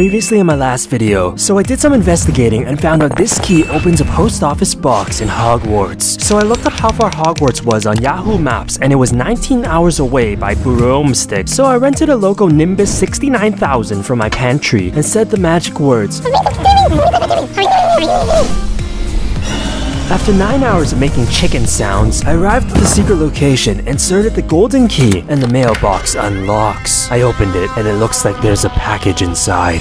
previously in my last video, so I did some investigating and found out this key opens a post office box in Hogwarts. So I looked up how far Hogwarts was on Yahoo Maps and it was 19 hours away by broomstick. So I rented a local Nimbus 69000 from my pantry and said the magic words. After 9 hours of making chicken sounds, I arrived at the secret location, inserted the golden key, and the mailbox unlocks. I opened it, and it looks like there's a package inside.